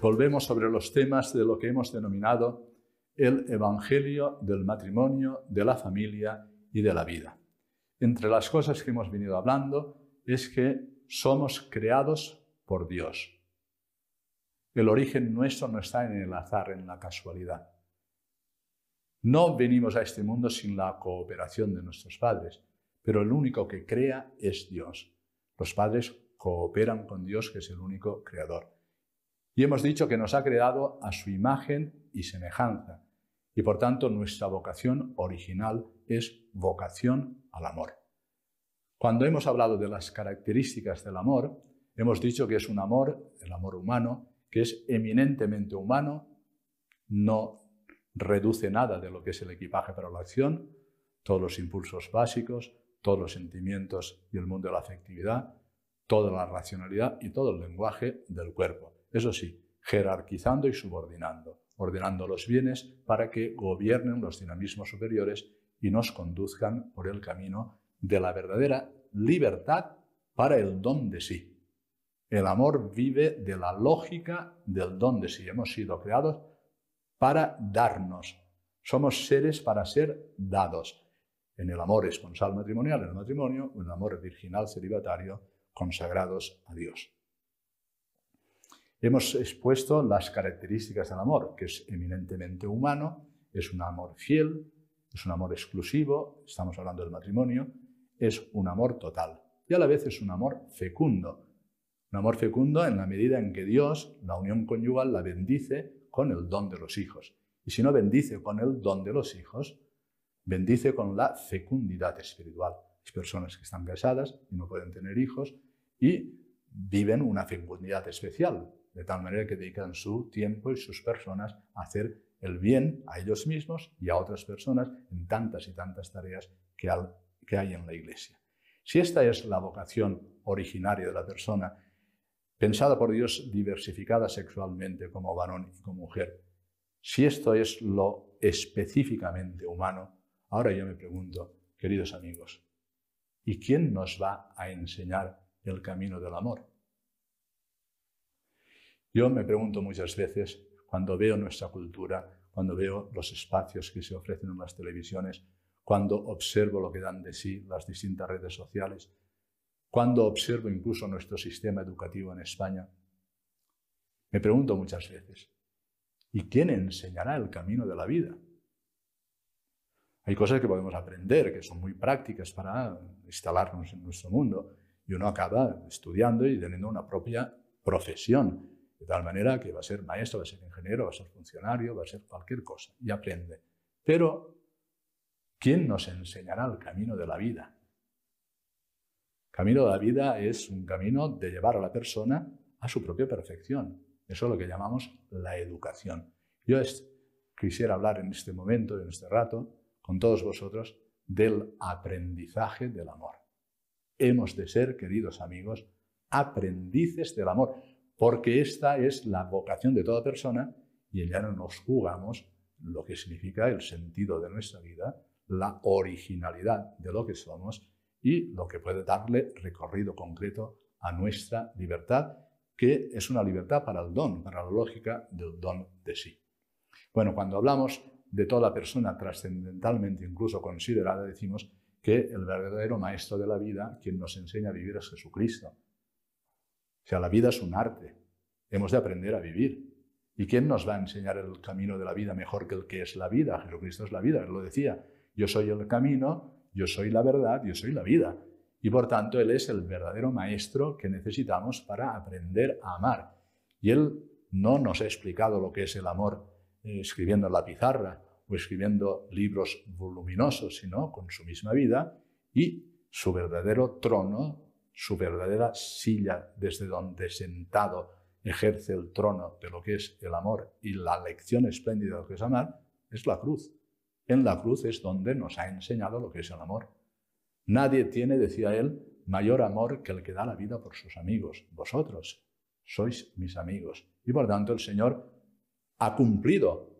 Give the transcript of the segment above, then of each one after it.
volvemos sobre los temas de lo que hemos denominado el Evangelio del matrimonio, de la familia y de la vida. Entre las cosas que hemos venido hablando es que somos creados por Dios. El origen nuestro no está en el azar, en la casualidad. No venimos a este mundo sin la cooperación de nuestros padres, pero el único que crea es Dios. Los padres cooperan con Dios, que es el único creador. Y hemos dicho que nos ha creado a su imagen y semejanza, y por tanto nuestra vocación original es vocación al amor. Cuando hemos hablado de las características del amor, hemos dicho que es un amor, el amor humano, que es eminentemente humano, no reduce nada de lo que es el equipaje para la acción, todos los impulsos básicos, todos los sentimientos y el mundo de la afectividad, toda la racionalidad y todo el lenguaje del cuerpo. Eso sí, jerarquizando y subordinando, ordenando los bienes para que gobiernen los dinamismos superiores y nos conduzcan por el camino de la verdadera libertad para el don de sí. El amor vive de la lógica del don de sí. Hemos sido creados para darnos. Somos seres para ser dados. En el amor esponsal matrimonial, en el matrimonio, en el amor virginal celibatario, consagrados a Dios. Hemos expuesto las características del amor, que es eminentemente humano, es un amor fiel, es un amor exclusivo, estamos hablando del matrimonio, es un amor total y a la vez es un amor fecundo. Un amor fecundo en la medida en que Dios, la unión conyugal, la bendice con el don de los hijos. Y si no bendice con el don de los hijos, bendice con la fecundidad espiritual. Las personas que están casadas y no pueden tener hijos y viven una fecundidad especial, de tal manera que dedican su tiempo y sus personas a hacer el bien a ellos mismos y a otras personas en tantas y tantas tareas que hay en la Iglesia. Si esta es la vocación originaria de la persona, pensada por Dios, diversificada sexualmente como varón y como mujer. Si esto es lo específicamente humano, ahora yo me pregunto, queridos amigos, ¿y quién nos va a enseñar el camino del amor? Yo me pregunto muchas veces, cuando veo nuestra cultura, cuando veo los espacios que se ofrecen en las televisiones, cuando observo lo que dan de sí las distintas redes sociales, cuando observo incluso nuestro sistema educativo en España, me pregunto muchas veces, ¿y quién enseñará el camino de la vida? Hay cosas que podemos aprender, que son muy prácticas para instalarnos en nuestro mundo, y uno acaba estudiando y teniendo una propia profesión, de tal manera que va a ser maestro, va a ser ingeniero, va a ser funcionario, va a ser cualquier cosa, y aprende. Pero, ¿quién nos enseñará el camino de la vida? El camino de la vida es un camino de llevar a la persona a su propia perfección. Eso es lo que llamamos la educación. Yo quisiera hablar en este momento, en este rato, con todos vosotros, del aprendizaje del amor. Hemos de ser, queridos amigos, aprendices del amor, porque esta es la vocación de toda persona y ya no nos jugamos lo que significa el sentido de nuestra vida, la originalidad de lo que somos y lo que puede darle recorrido concreto a nuestra libertad, que es una libertad para el don, para la lógica del don de sí. Bueno, cuando hablamos de toda persona trascendentalmente incluso considerada, decimos que el verdadero maestro de la vida, quien nos enseña a vivir, es Jesucristo. O sea, la vida es un arte, hemos de aprender a vivir. ¿Y quién nos va a enseñar el camino de la vida mejor que el que es la vida? Jesucristo es la vida, él lo decía, yo soy el camino, yo soy la verdad, yo soy la vida. Y por tanto, él es el verdadero maestro que necesitamos para aprender a amar. Y él no nos ha explicado lo que es el amor escribiendo en la pizarra o escribiendo libros voluminosos, sino con su misma vida y su verdadero trono, su verdadera silla desde donde sentado ejerce el trono de lo que es el amor y la lección espléndida de lo que es amar, es la cruz. En la cruz es donde nos ha enseñado lo que es el amor. Nadie tiene, decía él, mayor amor que el que da la vida por sus amigos. Vosotros sois mis amigos. Y por tanto el Señor ha cumplido.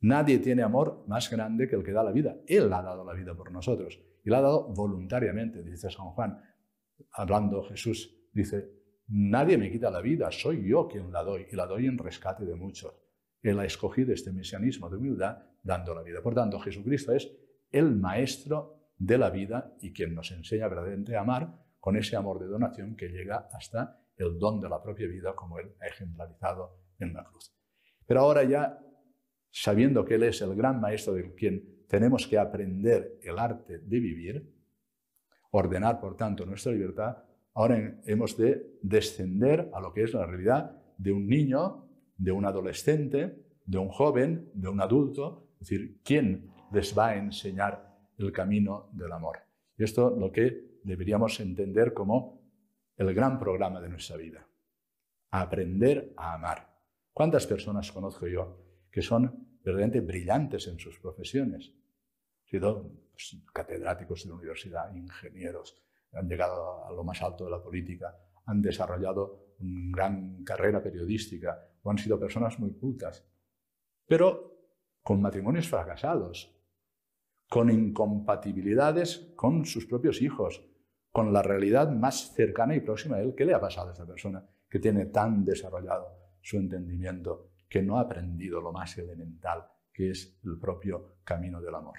Nadie tiene amor más grande que el que da la vida. Él ha dado la vida por nosotros. Y la ha dado voluntariamente, dice San Juan. Hablando Jesús, dice, Nadie me quita la vida, soy yo quien la doy, y la doy en rescate de muchos. Él ha escogido este mesianismo de humildad dando la vida. Por tanto, Jesucristo es el maestro de la vida y quien nos enseña verdaderamente a amar con ese amor de donación que llega hasta el don de la propia vida, como Él ha ejemplarizado en la cruz. Pero ahora ya, sabiendo que Él es el gran maestro de quien tenemos que aprender el arte de vivir, ordenar, por tanto, nuestra libertad, ahora hemos de descender a lo que es la realidad de un niño, de un adolescente, de un joven, de un adulto. Es decir, ¿quién les va a enseñar el camino del amor? Y esto es lo que deberíamos entender como el gran programa de nuestra vida. Aprender a amar. ¿Cuántas personas conozco yo que son verdaderamente brillantes en sus profesiones? Han sido catedráticos de la universidad, ingenieros, han llegado a lo más alto de la política, han desarrollado una gran carrera periodística o han sido personas muy cultas, pero con matrimonios fracasados, con incompatibilidades con sus propios hijos, con la realidad más cercana y próxima a él. ¿Qué le ha pasado a esta persona que tiene tan desarrollado su entendimiento, que no ha aprendido lo más elemental, que es el propio camino del amor?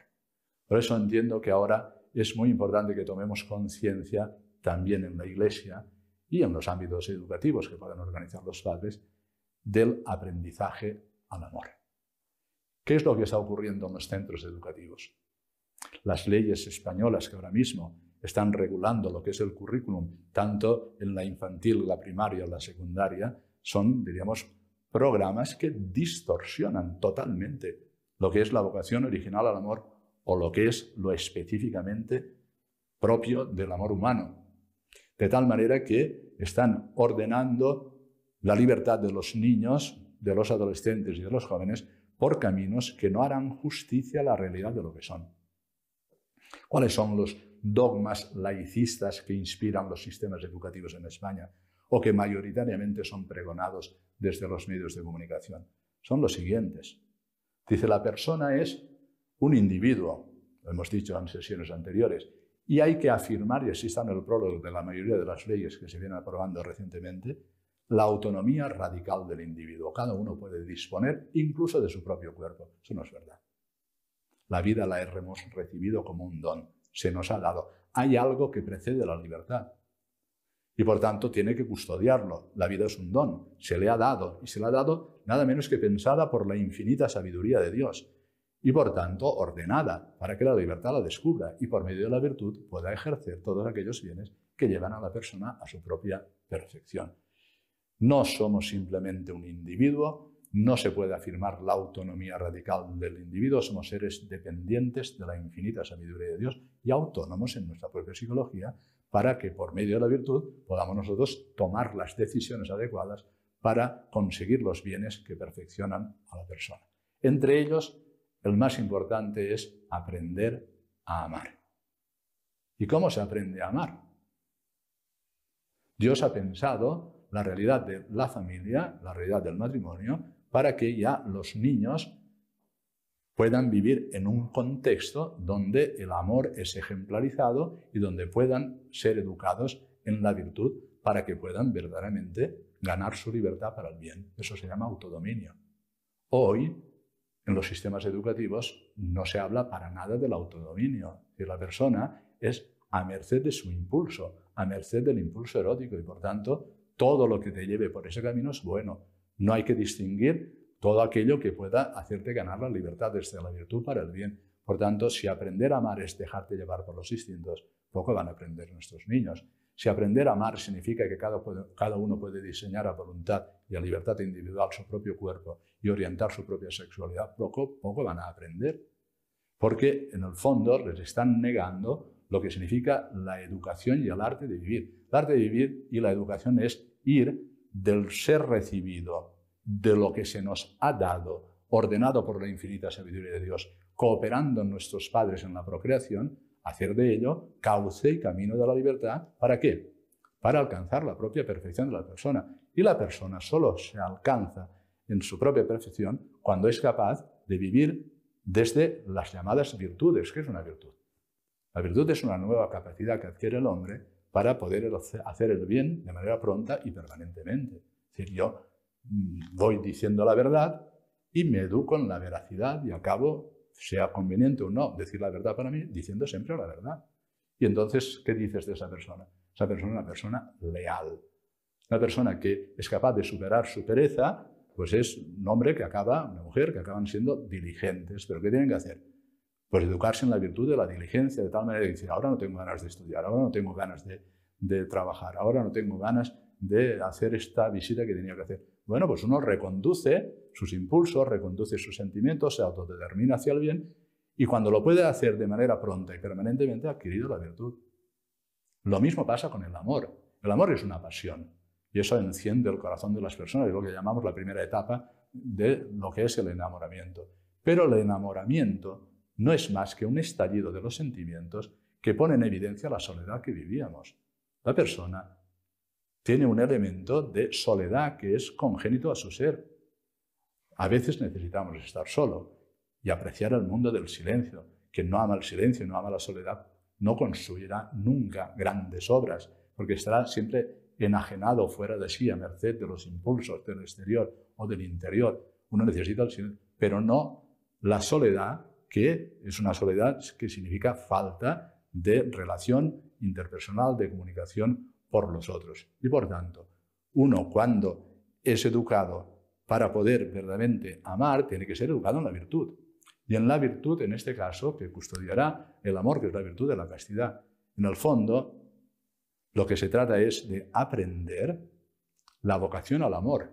Por eso entiendo que ahora es muy importante que tomemos conciencia también en la Iglesia y en los ámbitos educativos que puedan organizar los padres del aprendizaje al amor. ¿Qué es lo que está ocurriendo en los centros educativos? Las leyes españolas que ahora mismo están regulando lo que es el currículum, tanto en la infantil, la primaria, la secundaria, son, diríamos, programas que distorsionan totalmente lo que es la vocación original al amor o lo que es lo específicamente propio del amor humano. De tal manera que están ordenando la libertad de los niños, de los adolescentes y de los jóvenes por caminos que no harán justicia a la realidad de lo que son. ¿Cuáles son los dogmas laicistas que inspiran los sistemas educativos en España o que mayoritariamente son pregonados desde los medios de comunicación? Son los siguientes. Dice, la persona es un individuo, lo hemos dicho en sesiones anteriores, y hay que afirmar, y así está en el prólogo de la mayoría de las leyes que se vienen aprobando recientemente, la autonomía radical del individuo. Cada uno puede disponer incluso de su propio cuerpo. Eso no es verdad. La vida la hemos recibido como un don, se nos ha dado. Hay algo que precede la libertad y por tanto tiene que custodiarlo. La vida es un don, se le ha dado, y se le ha dado nada menos que pensada por la infinita sabiduría de Dios. Y por tanto ordenada, para que la libertad la descubra y por medio de la virtud pueda ejercer todos aquellos bienes que llevan a la persona a su propia perfección. No somos simplemente un individuo, no se puede afirmar la autonomía radical del individuo, somos seres dependientes de la infinita sabiduría de Dios y autónomos en nuestra propia psicología para que por medio de la virtud podamos nosotros tomar las decisiones adecuadas para conseguir los bienes que perfeccionan a la persona. Entre ellos, el más importante es aprender a amar. ¿Y cómo se aprende a amar? Dios ha pensado la realidad de la familia, la realidad del matrimonio, para que ya los niños puedan vivir en un contexto donde el amor es ejemplarizado y donde puedan ser educados en la virtud para que puedan verdaderamente ganar su libertad para el bien. Eso se llama autodominio. Hoy, en los sistemas educativos no se habla para nada del autodominio. La persona es a merced de su impulso, a merced del impulso erótico y, por tanto, todo lo que te lleve por ese camino es bueno. No hay que distinguir todo aquello que pueda hacerte ganar la libertad desde la virtud para el bien. Por tanto, si aprender a amar es dejarte llevar por los instintos, poco van a aprender nuestros niños. Si aprender a amar significa que cada uno puede diseñar a voluntad y a libertad individual su propio cuerpo y orientar su propia sexualidad, poco van a aprender. Porque en el fondo les están negando lo que significa la educación y el arte de vivir. El arte de vivir y la educación es ir del ser recibido, de lo que se nos ha dado, ordenado por la infinita sabiduría de Dios, cooperando nuestros padres en la procreación, hacer de ello cauce y camino de la libertad. ¿Para qué? Para alcanzar la propia perfección de la persona. Y la persona solo se alcanza en su propia perfección cuando es capaz de vivir desde las llamadas virtudes. ¿Qué es una virtud? La virtud es una nueva capacidad que adquiere el hombre para poder hacer el bien de manera pronta y permanentemente. Es decir, yo voy diciendo la verdad y me educo en la veracidad y acabo, sea conveniente o no decir la verdad para mí, diciendo siempre la verdad. Y entonces, ¿qué dices de esa persona? Esa persona es una persona leal. Una persona que es capaz de superar su pereza, pues es un hombre que acaba, una mujer que acaban siendo diligentes. ¿Pero qué tienen que hacer? Pues educarse en la virtud de la diligencia, de tal manera que decir, ahora no tengo ganas de estudiar, ahora no tengo ganas de trabajar, ahora no tengo ganas de hacer esta visita que tenía que hacer. Bueno, pues uno reconduce sus impulsos, reconduce sus sentimientos, se autodetermina hacia el bien, y cuando lo puede hacer de manera pronta y permanentemente ha adquirido la virtud. Lo mismo pasa con el amor. El amor es una pasión y eso enciende el corazón de las personas, es lo que llamamos la primera etapa de lo que es el enamoramiento. Pero el enamoramiento no es más que un estallido de los sentimientos que pone en evidencia la soledad que vivíamos. La persona tiene un elemento de soledad que es congénito a su ser. A veces necesitamos estar solo y apreciar el mundo del silencio. Quien no ama el silencio, no ama la soledad, no construirá nunca grandes obras, porque estará siempre enajenado o fuera de sí, a merced de los impulsos del exterior o del interior. Uno necesita el silencio, pero no la soledad, que es una soledad que significa falta de relación interpersonal, de comunicación por los otros. Y por tanto, uno cuando es educado para poder verdaderamente amar, tiene que ser educado en la virtud. Y en la virtud, en este caso, que custodiará el amor, que es la virtud de la castidad. En el fondo, lo que se trata es de aprender la vocación al amor.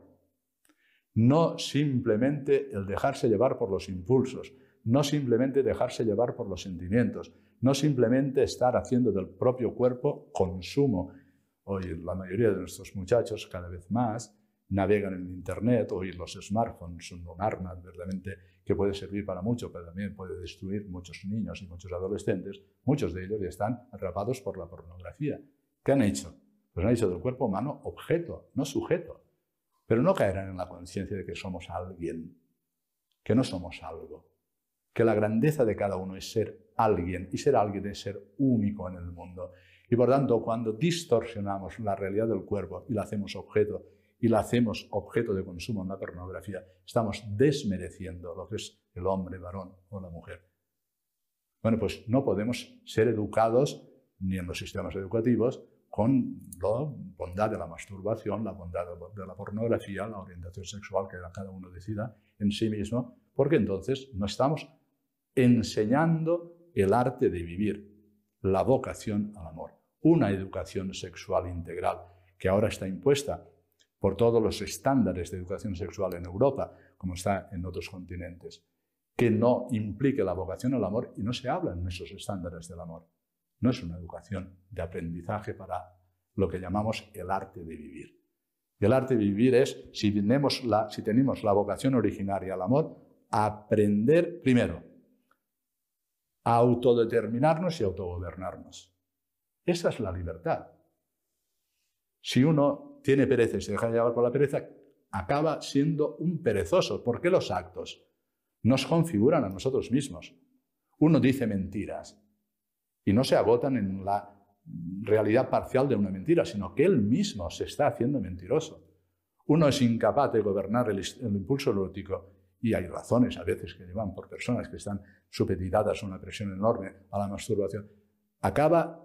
No simplemente el dejarse llevar por los impulsos, no simplemente dejarse llevar por los sentimientos, no simplemente estar haciendo del propio cuerpo consumo. Hoy la mayoría de nuestros muchachos cada vez más navegan en Internet. Hoy los smartphones son un arma verdaderamente que puede servir para mucho, pero también puede destruir muchos niños y muchos adolescentes. Muchos de ellos ya están atrapados por la pornografía. ¿Qué han hecho? Pues han hecho del cuerpo humano objeto, no sujeto. Pero no caerán en la conciencia de que somos alguien, que no somos algo. Que la grandeza de cada uno es ser alguien, y ser alguien es ser único en el mundo. Y por tanto, cuando distorsionamos la realidad del cuerpo y la hacemos objeto, de consumo en la pornografía, estamos desmereciendo lo que es el hombre, varón o la mujer. Bueno, pues no podemos ser educados, ni en los sistemas educativos, con la bondad de la masturbación, la bondad de la pornografía, la orientación sexual que cada uno decida en sí mismo, porque entonces no estamos enseñando el arte de vivir, la vocación al amor. Una educación sexual integral que ahora está impuesta por todos los estándares de educación sexual en Europa, como está en otros continentes, que no implique la vocación al amor y no se habla en esos estándares del amor. No es una educación de aprendizaje para lo que llamamos el arte de vivir. Y el arte de vivir es, si tenemos la vocación originaria al amor, aprender primero a autodeterminarnos y autogobernarnos. Esa es la libertad. Si uno tiene pereza y se deja llevar por la pereza, acaba siendo un perezoso, porque los actos nos configuran a nosotros mismos. Uno dice mentiras y no se agotan en la realidad parcial de una mentira, sino que él mismo se está haciendo mentiroso. Uno es incapaz de gobernar el impulso erótico. Y hay razones a veces que llevan por personas que están supeditadas a una presión enorme a la masturbación. Acaba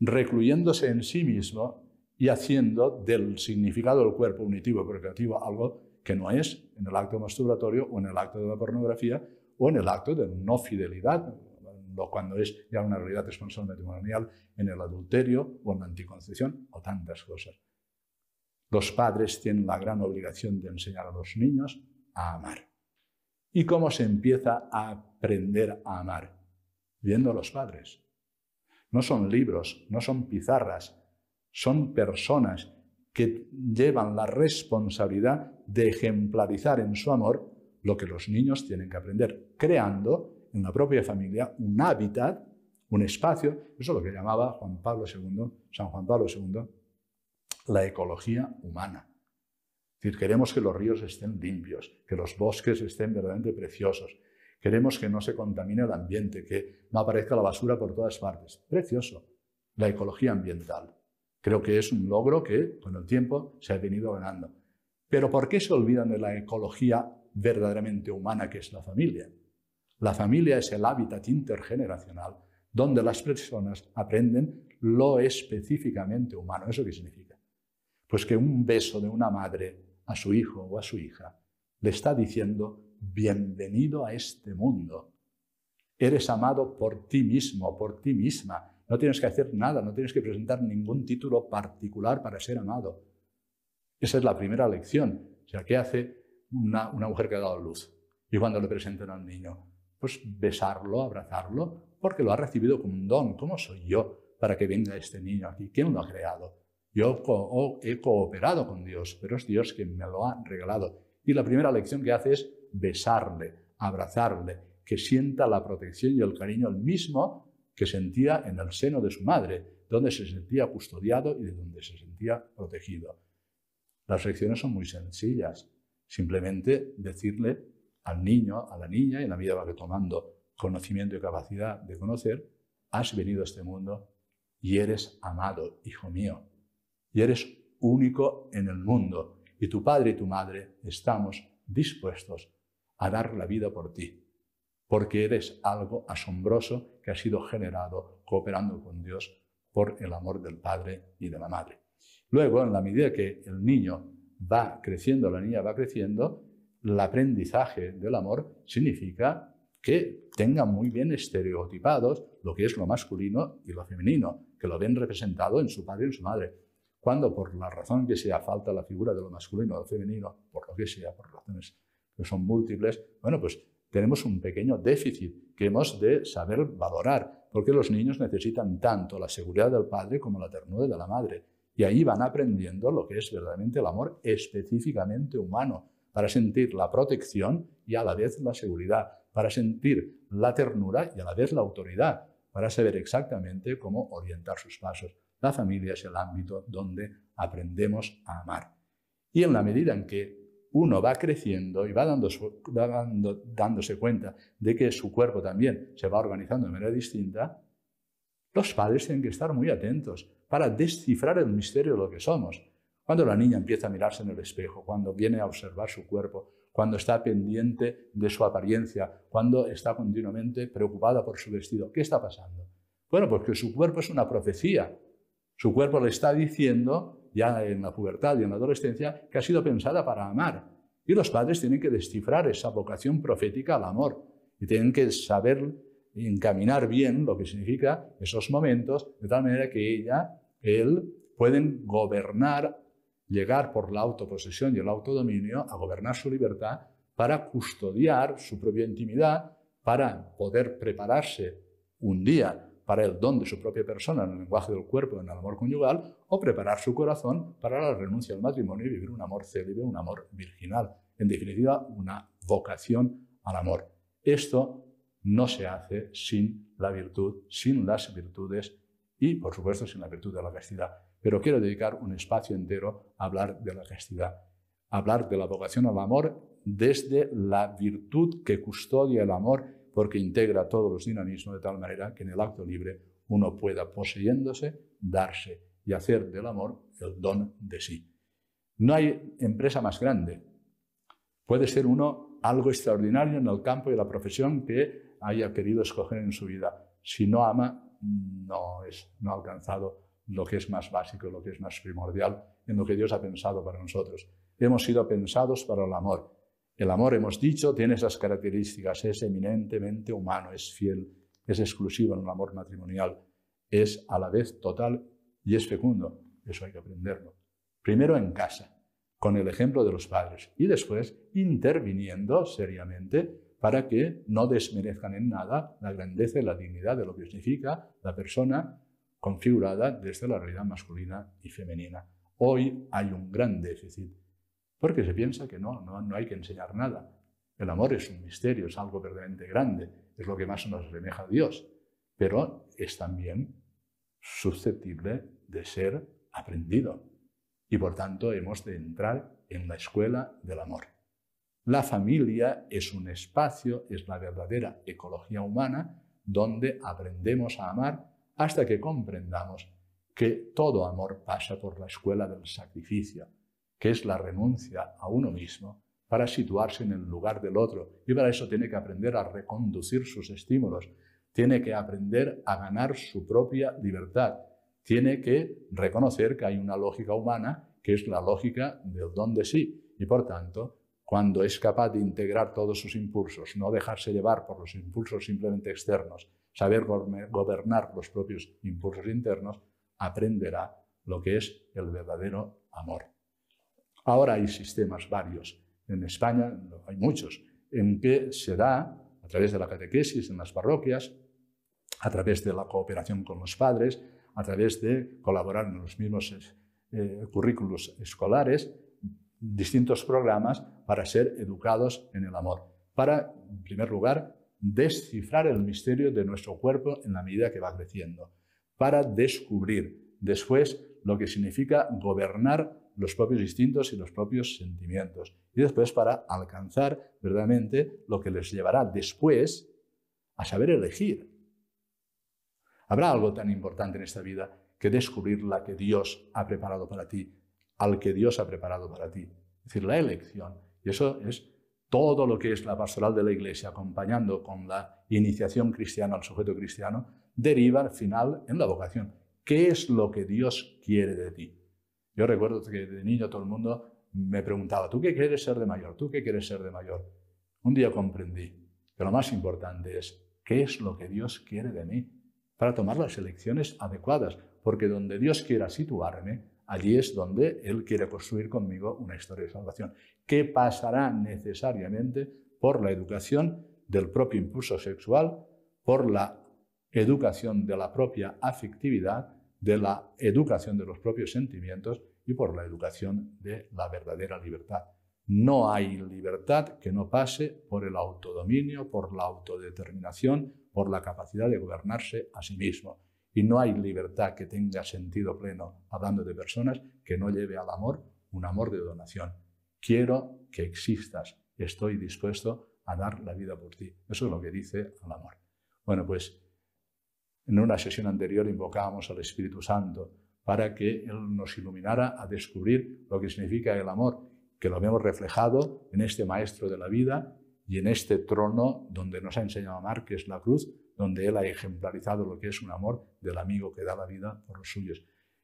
recluyéndose en sí mismo y haciendo del significado del cuerpo unitivo y procreativo algo que no es en el acto masturbatorio o en el acto de la pornografía o en el acto de no fidelidad, cuando es ya una realidad esponsal matrimonial, en el adulterio o en la anticoncepción o tantas cosas. Los padres tienen la gran obligación de enseñar a los niños a amar. ¿Y cómo se empieza a aprender a amar? Viendo a los padres. No son libros, no son pizarras, son personas que llevan la responsabilidad de ejemplarizar en su amor lo que los niños tienen que aprender, creando en la propia familia un hábitat, un espacio. Eso es lo que llamaba San Juan Pablo II, la ecología humana. Es decir, queremos que los ríos estén limpios, que los bosques estén verdaderamente preciosos. Queremos que no se contamine el ambiente, que no aparezca la basura por todas partes. Precioso. la ecología ambiental. Creo que es un logro que con el tiempo se ha venido ganando. Pero ¿por qué se olvidan de la ecología verdaderamente humana, que es la familia? La familia es el hábitat intergeneracional donde las personas aprenden lo específicamente humano. ¿Eso qué significa? Pues que un beso de una madre a su hijo o a su hija le está diciendo: bienvenido a este mundo. Eres amado por ti mismo, por ti misma. No tienes que hacer nada, no tienes que presentar ningún título particular para ser amado. Esa es la primera lección. O sea, ¿qué hace una mujer que ha dado luz? Y cuando le presentan al niño, pues besarlo, abrazarlo, porque lo ha recibido como un don. ¿Cómo soy yo para que venga este niño aquí? ¿Quién lo ha creado? Yo he cooperado con Dios, pero es Dios quien me lo ha regalado. Y la primera lección que hace es besarle, abrazarle, que sienta la protección y el cariño, el mismo que sentía en el seno de su madre, donde se sentía custodiado y de donde se sentía protegido. Las lecciones son muy sencillas. Simplemente decirle al niño, a la niña, y en la medida va que tomando conocimiento y capacidad de conocer: has venido a este mundo y eres amado, hijo mío, y eres único en el mundo, y tu padre y tu madre estamos dispuestos a dar la vida por ti, porque eres algo asombroso que ha sido generado cooperando con Dios por el amor del padre y de la madre. Luego, en la medida que el niño va creciendo, la niña va creciendo, el aprendizaje del amor significa que tenga muy bien estereotipados lo que es lo masculino y lo femenino, que lo ven representado en su padre y en su madre. Cuando, por la razón que sea, falta la figura de lo masculino o lo femenino, por lo que sea, por razones que son múltiples, bueno, pues tenemos un pequeño déficit que hemos de saber valorar, porque los niños necesitan tanto la seguridad del padre como la ternura de la madre. Y ahí van aprendiendo lo que es verdaderamente el amor específicamente humano, para sentir la protección y a la vez la seguridad, para sentir la ternura y a la vez la autoridad, para saber exactamente cómo orientar sus pasos. La familia es el ámbito donde aprendemos a amar. Y en la medida en que uno va creciendo y va dándose cuenta de que su cuerpo también se va organizando de manera distinta, los padres tienen que estar muy atentos para descifrar el misterio de lo que somos. Cuando la niña empieza a mirarse en el espejo, cuando viene a observar su cuerpo, cuando está pendiente de su apariencia, cuando está continuamente preocupada por su vestido, ¿qué está pasando? Bueno, pues que su cuerpo es una profecía. Su cuerpo le está diciendo, ya en la pubertad y en la adolescencia, que ha sido pensada para amar. Y los padres tienen que descifrar esa vocación profética al amor. Y tienen que saber encaminar bien lo que significa esos momentos, de tal manera que ella, él, pueden gobernar, llegar por la autoposesión y el autodominio a gobernar su libertad, para custodiar su propia intimidad, para poder prepararse un día para el don de su propia persona en el lenguaje del cuerpo, en el amor conyugal, o preparar su corazón para la renuncia al matrimonio y vivir un amor célibe, un amor virginal. En definitiva, una vocación al amor. Esto no se hace sin la virtud, sin las virtudes y, por supuesto, sin la virtud de la castidad. Pero quiero dedicar un espacio entero a hablar de la castidad, a hablar de la vocación al amor desde la virtud que custodia el amor, porque integra todos los dinamismos de tal manera que en el acto libre uno pueda, poseyéndose, darse y hacer del amor el don de sí. No hay empresa más grande. Puede ser uno algo extraordinario en el campo y la profesión que haya querido escoger en su vida. Si no ama, no ha alcanzado lo que es más básico, lo que es más primordial, en lo que Dios ha pensado para nosotros. Hemos sido pensados para el amor. El amor, hemos dicho, tiene esas características: es eminentemente humano, es fiel, es exclusivo en el amor matrimonial, es a la vez total y es fecundo. Eso hay que aprenderlo. Primero en casa, con el ejemplo de los padres, y después interviniendo seriamente para que no desmerezcan en nada la grandeza y la dignidad de lo que significa la persona configurada desde la realidad masculina y femenina. Hoy hay un gran déficit, porque se piensa que no hay que enseñar nada. El amor es un misterio, es algo verdaderamente grande, es lo que más nos asemeja a Dios, pero es también susceptible de ser aprendido. Y por tanto hemos de entrar en la escuela del amor. La familia es un espacio, es la verdadera ecología humana, donde aprendemos a amar hasta que comprendamos que todo amor pasa por la escuela del sacrificio, que es la renuncia a uno mismo para situarse en el lugar del otro. Y para eso tiene que aprender a reconducir sus estímulos, tiene que aprender a ganar su propia libertad, tiene que reconocer que hay una lógica humana que es la lógica del don de sí. Y por tanto, cuando es capaz de integrar todos sus impulsos, no dejarse llevar por los impulsos simplemente externos, saber gobernar los propios impulsos internos, aprenderá lo que es el verdadero amor. Ahora hay sistemas varios. En España hay muchos, en que se da a través de la catequesis en las parroquias, a través de la cooperación con los padres, a través de colaborar en los mismos currículos escolares, distintos programas para ser educados en el amor. Para, en primer lugar, descifrar el misterio de nuestro cuerpo en la medida que va creciendo. Para descubrir después lo que significa gobernar los propios instintos y los propios sentimientos. Y después para alcanzar verdaderamente lo que les llevará después a saber elegir. Habrá algo tan importante en esta vida que descubrir la que Dios ha preparado para ti, al que Dios ha preparado para ti. Es decir, la elección. Y eso es todo lo que es la pastoral de la Iglesia, acompañando con la iniciación cristiana al sujeto cristiano, deriva al final en la vocación. ¿Qué es lo que Dios quiere de ti? Yo recuerdo que de niño todo el mundo me preguntaba, ¿tú qué quieres ser de mayor? ¿Tú qué quieres ser de mayor? Un día comprendí que lo más importante es, ¿qué es lo que Dios quiere de mí? Para tomar las elecciones adecuadas, porque donde Dios quiera situarme, allí es donde Él quiere construir conmigo una historia de salvación, que pasará necesariamente por la educación del propio impulso sexual, por la educación de la propia afectividad, de la educación de los propios sentimientos y por la educación de la verdadera libertad. No hay libertad que no pase por el autodominio, por la autodeterminación, por la capacidad de gobernarse a sí mismo. Y no hay libertad que tenga sentido pleno, hablando de personas, que no lleve al amor un amor de donación. Quiero que existas, estoy dispuesto a dar la vida por ti. Eso es lo que dice el amor. Bueno, pues en una sesión anterior invocábamos al Espíritu Santo para que Él nos iluminara a descubrir lo que significa el amor, que lo vemos reflejado en este maestro de la vida y en este trono donde nos ha enseñado a amar, que es la cruz, donde Él ha ejemplarizado lo que es un amor del amigo que da la vida por los suyos.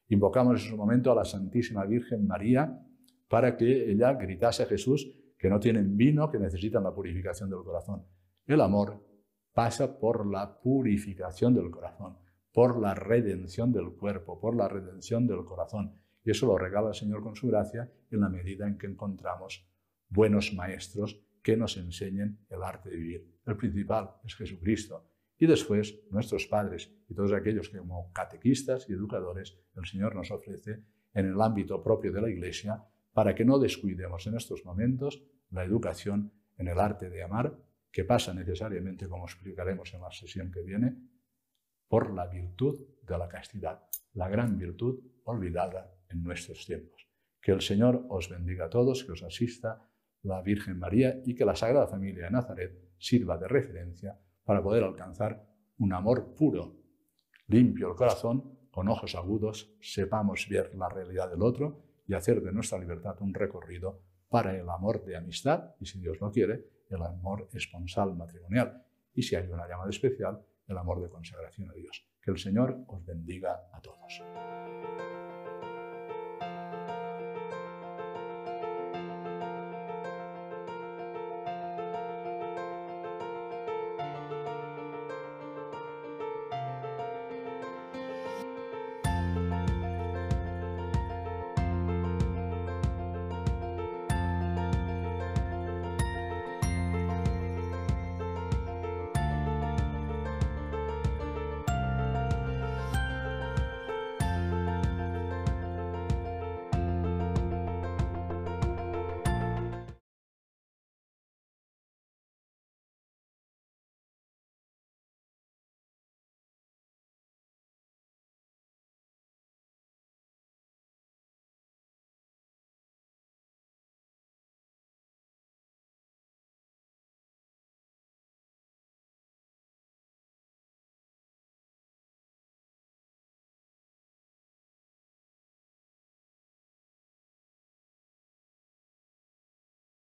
Invocamos en su momento a la Santísima Virgen María para que ella gritase a Jesús que no tienen vino, que necesitan la purificación del corazón. El amor pasa por la purificación del corazón, por la redención del cuerpo, por la redención del corazón. Y eso lo regala el Señor con su gracia en la medida en que encontramos buenos maestros que nos enseñen el arte de vivir. El principal es Jesucristo. Y después nuestros padres y todos aquellos que como catequistas y educadores el Señor nos ofrece en el ámbito propio de la Iglesia para que no descuidemos en estos momentos la educación en el arte de amar, que pasa necesariamente, como explicaremos en la sesión que viene, por la virtud de la castidad, la gran virtud olvidada en nuestros tiempos. Que el Señor os bendiga a todos, que os asista la Virgen María y que la Sagrada Familia de Nazaret sirva de referencia para poder alcanzar un amor puro, limpio el corazón, con ojos agudos, sepamos ver la realidad del otro y hacer de nuestra libertad un recorrido para el amor de amistad y, si Dios lo quiere, el amor esponsal matrimonial y, si hay una llamada especial, el amor de consagración a Dios. Que el Señor os bendiga a todos.